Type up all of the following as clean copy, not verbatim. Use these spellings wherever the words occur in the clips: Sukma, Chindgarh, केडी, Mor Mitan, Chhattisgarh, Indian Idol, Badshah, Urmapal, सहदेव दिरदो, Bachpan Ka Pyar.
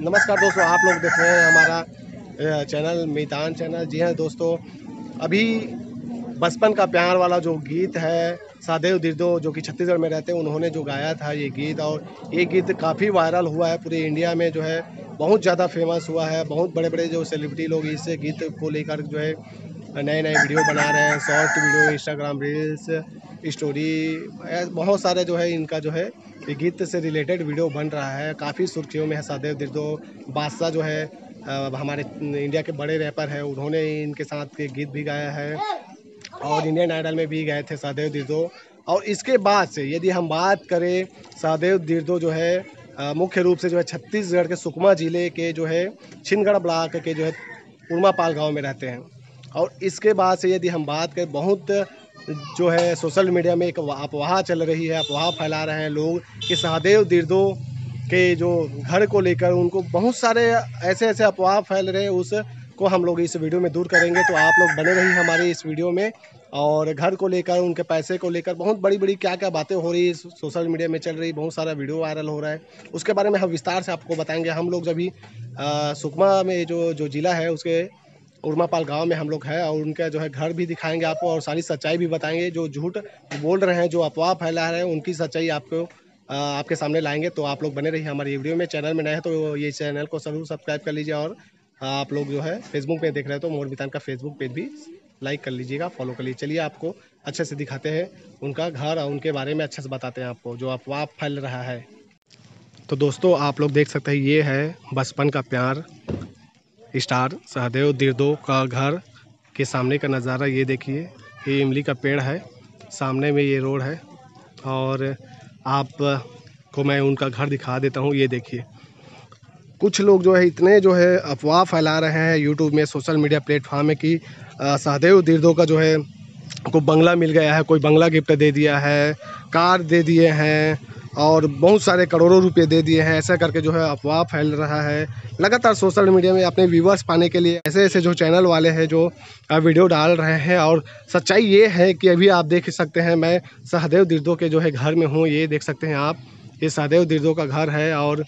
नमस्कार दोस्तों, आप लोग देख रहे हैं हमारा चैनल मितान चैनल। जी हाँ दोस्तों, अभी बचपन का प्यार वाला जो गीत है, सहदेव दिरदो जो कि छत्तीसगढ़ में रहते हैं, उन्होंने जो गाया था ये गीत, और ये गीत काफ़ी वायरल हुआ है पूरे इंडिया में, जो है बहुत ज़्यादा फेमस हुआ है। बहुत बड़े बड़े जो सेलिब्रिटी लोग इस गीत को लेकर जो है नए नए वीडियो बना रहे हैं, short video, Instagram reels, story, बहुत सारे जो है इनका जो है ये गीत से रिलेटेड वीडियो बन रहा है, काफ़ी सुर्खियों में है। सहदेव दिरदो बादशाह जो है हमारे इंडिया के बड़े रैपर है, उन्होंने इनके साथ ये गीत भी गाया है और इंडियन आइडल में भी गए थे सहदेव दिरदो। और इसके बाद से यदि हम बात करें, सहदेव दिरदो जो है मुख्य रूप से जो है छत्तीसगढ़ के सुकमा ज़िले के जो है छिंदगढ़ ब्लॉक के जो है उर्मापाल गांव में रहते हैं। और इसके बाद से यदि हम बात करें, बहुत जो है सोशल मीडिया में एक अफवाह चल रही है, अफवाह फैला रहे हैं लोग कि सहदेव दिरदो के जो घर को लेकर उनको बहुत सारे ऐसे अफवाह फैल रहे हैं, उस को हम लोग इस वीडियो में दूर करेंगे। तो आप लोग बने रहिए हमारे इस वीडियो में। और घर को लेकर, उनके पैसे को लेकर बहुत बड़ी बड़ी क्या क्या बातें हो रही है, सोशल मीडिया में चल रही, बहुत सारा वीडियो वायरल हो रहा है, उसके बारे में हम विस्तार से आपको बताएंगे। हम लोग अभी सुकमा में जो ज़िला है उसके उर्मापाल गांव में हम लोग हैं, और उनका जो है घर भी दिखाएंगे आपको और सारी सच्चाई भी बताएंगे। जो झूठ बोल रहे हैं, जो अफवाह फैला रहे हैं, उनकी सच्चाई आपको आपके सामने लाएंगे। तो आप लोग बने रहिए हमारे वीडियो में। चैनल में नए हैं तो ये चैनल को ज़रूर सब्सक्राइब कर लीजिए, और आप लोग जो है फेसबुक पे देख रहे हैं तो मोर मितान का फेसबुक पेज भी लाइक कर लीजिएगा, फॉलो कर लीजिए। चलिए आपको अच्छे से दिखाते हैं उनका घर और उनके बारे में अच्छे से बताते हैं आपको जो अफवाह फैल रहा है। तो दोस्तों आप लोग देख सकते हैं, ये है बचपन का प्यार स्टार सहदेव दिरदो का घर के सामने का नज़ारा। ये देखिए, ये इमली का पेड़ है, सामने में ये रोड है, और आपको मैं उनका घर दिखा देता हूँ। ये देखिए, कुछ लोग जो है इतने जो है अफवाह फैला रहे हैं यूट्यूब में, सोशल मीडिया प्लेटफॉर्म में कि सहदेव दिरदो का जो है को बंगला मिल गया है, कोई बंगला गिफ्ट दे दिया है, कार दे दिए हैं और बहुत सारे करोड़ों रुपए दे दिए हैं। ऐसा करके जो है अफवाह फैल रहा है लगातार सोशल मीडिया में। अपने व्यूवर्स पाने के लिए ऐसे ऐसे जो चैनल वाले हैं जो वीडियो डाल रहे हैं, और सच्चाई ये है कि अभी आप देख सकते हैं, मैं सहदेव दिरदो के जो है घर में हूँ। ये देख सकते हैं आप, ये सहदेव दिरदो का घर है, और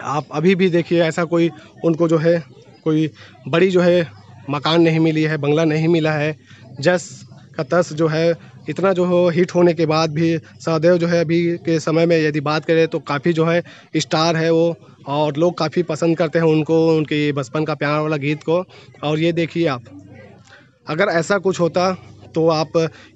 आप अभी भी देखिए, ऐसा कोई उनको जो है कोई बड़ी जो है मकान नहीं मिली है, बंगला नहीं मिला है। जस का तस जो है इतना जो हो हिट होने के बाद भी सहदेव जो है अभी के समय में यदि बात करें तो काफ़ी जो है स्टार है वो, और लोग काफ़ी पसंद करते हैं उनको, उनके बचपन का प्यार वाला गीत को। और ये देखिए आप, अगर ऐसा कुछ होता तो आप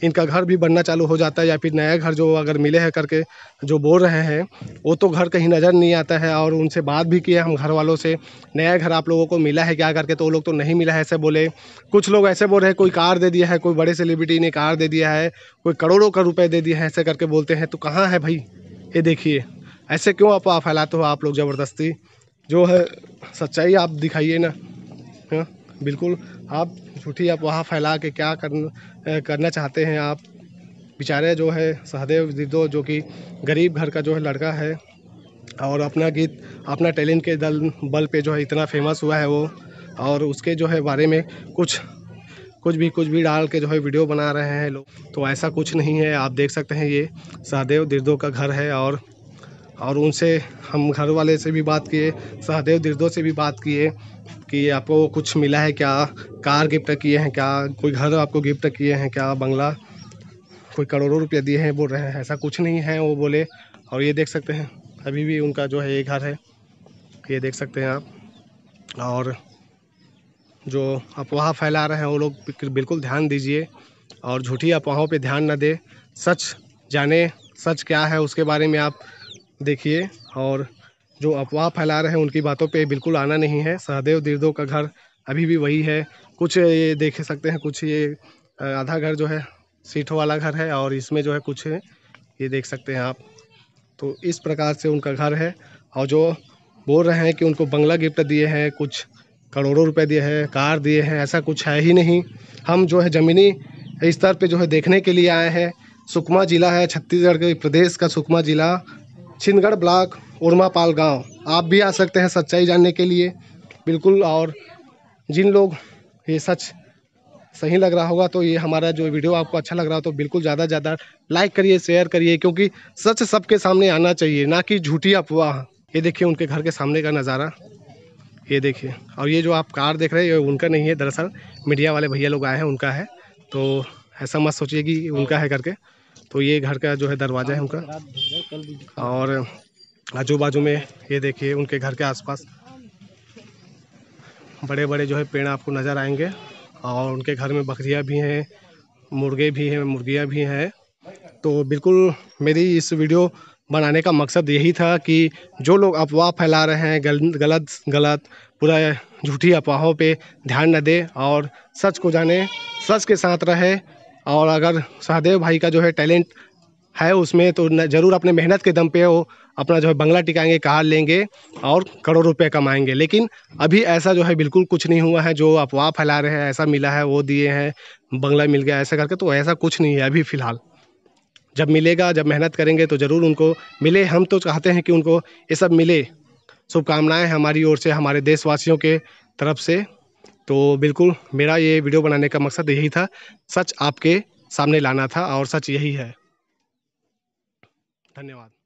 इनका घर भी बनना चालू हो जाता है, या फिर नया घर जो अगर मिले हैं करके जो बोल रहे हैं, वो तो घर कहीं नज़र नहीं आता है। और उनसे बात भी किए हम घर वालों से, नया घर आप लोगों को मिला है क्या करके, तो वो लोग तो नहीं मिला है ऐसे बोले। कुछ लोग ऐसे बोल रहे हैं कोई कार दे दिया है, कोई बड़े सेलिब्रिटी ने कार दे दिया है, कोई करोड़ों का रुपये दे दिया है, ऐसे करके बोलते हैं। तो कहाँ है भाई, ये देखिए, ऐसे क्यों आप फैलाते हो आप लोग ज़बरदस्ती? जो है सच्चाई आप दिखाइए ना। हाँ बिल्कुल, आप झूठी आप वहाँ फैला के क्या करना चाहते हैं आप? बेचारे जो है सहदेव दिरदो जो कि गरीब घर का जो है लड़का है, और अपना गीत अपना टैलेंट के बल पे जो है इतना फेमस हुआ है वो, और उसके जो है बारे में कुछ भी डाल के जो है वीडियो बना रहे हैं लोग। तो ऐसा कुछ नहीं है, आप देख सकते हैं ये सहदेव दिरदो का घर है। और उनसे हम घर वाले से भी बात किए, सहदेव दिरदो से भी बात किए कि आपको कुछ मिला है क्या, कार गिफ्ट किए हैं क्या, कोई घर आपको गिफ्ट किए हैं क्या, बंगला, कोई करोड़ों रुपये दिए हैं बोल रहे हैं। ऐसा कुछ नहीं है वो बोले। और ये देख सकते हैं अभी भी उनका जो है ये घर है, ये देख सकते हैं आप। और जो अफवाह फैला रहे हैं वो लोग बिल्कुल ध्यान दीजिए, और झूठी अफवाहों पर ध्यान ना दें, सच जाने, सच क्या है उसके बारे में आप देखिए, और जो अफवाह फैला रहे हैं उनकी बातों पे बिल्कुल आना नहीं है। सहदेव दिरदो का घर अभी भी वही है, कुछ ये देख सकते हैं, कुछ ये आधा घर जो है सीटों वाला घर है, और इसमें जो है कुछ है, ये देख सकते हैं आप। तो इस प्रकार से उनका घर है। और जो बोल रहे हैं कि उनको बंगला गिफ्ट दिए हैं, कुछ करोड़ों रुपए दिए हैं, कार दिए हैं, ऐसा कुछ है ही नहीं। हम जो है ज़मीनी स्तर पर जो है देखने के लिए आए हैं। सुकमा ज़िला है, छत्तीसगढ़ के प्रदेश का सुकमा ज़िला, छिंदगढ़ ब्लॉक, उर्मापाल गांव। आप भी आ सकते हैं सच्चाई जानने के लिए बिल्कुल। और जिन लोग ये सच सही लग रहा होगा, तो ये हमारा जो वीडियो आपको अच्छा लग रहा हो तो बिल्कुल ज़्यादा लाइक करिए, शेयर करिए, क्योंकि सच सबके सामने आना चाहिए, ना कि झूठी अफवाह। ये देखिए उनके घर के सामने का नज़ारा, ये देखिए। और ये जो आप कार देख रहे हैं ये उनका नहीं है, दरअसल मीडिया वाले भैया लोग आए हैं उनका है, तो ऐसा मत सोचिए कि उनका है करके। तो ये घर का जो है दरवाज़ा है उनका, और आजू बाजू में ये देखिए उनके घर के आसपास बड़े बड़े जो है पेड़ आपको नज़र आएंगे। और उनके घर में बकरियाँ भी हैं, मुर्गे भी हैं, मुर्गियाँ भी हैं। तो बिल्कुल मेरी इस वीडियो बनाने का मकसद यही था कि जो लोग अफवाह फैला रहे हैं गलत पूरा झूठी अफवाहों पे ध्यान न दे और सच को जाने, सच के साथ रहे। और अगर सहदेव भाई का जो है टैलेंट है उसमें, तो ज़रूर अपने मेहनत के दम पे वो अपना जो है बंगला टिकाएंगे, कार लेंगे और करोड़ों रुपए कमाएंगे। लेकिन अभी ऐसा जो है बिल्कुल कुछ नहीं हुआ है। जो अफवाह फैला रहे हैं ऐसा मिला है, वो दिए हैं, बंगला मिल गया ऐसा करके, तो ऐसा कुछ नहीं है अभी फ़िलहाल। जब मिलेगा, जब मेहनत करेंगे तो ज़रूर उनको मिले। हम तो चाहते हैं कि उनको ये सब मिले। शुभकामनाएँ हमारी ओर से, हमारे देशवासियों के तरफ से। तो बिल्कुल मेरा ये वीडियो बनाने का मकसद यही था, सच आपके सामने लाना था और सच यही है। धन्यवाद।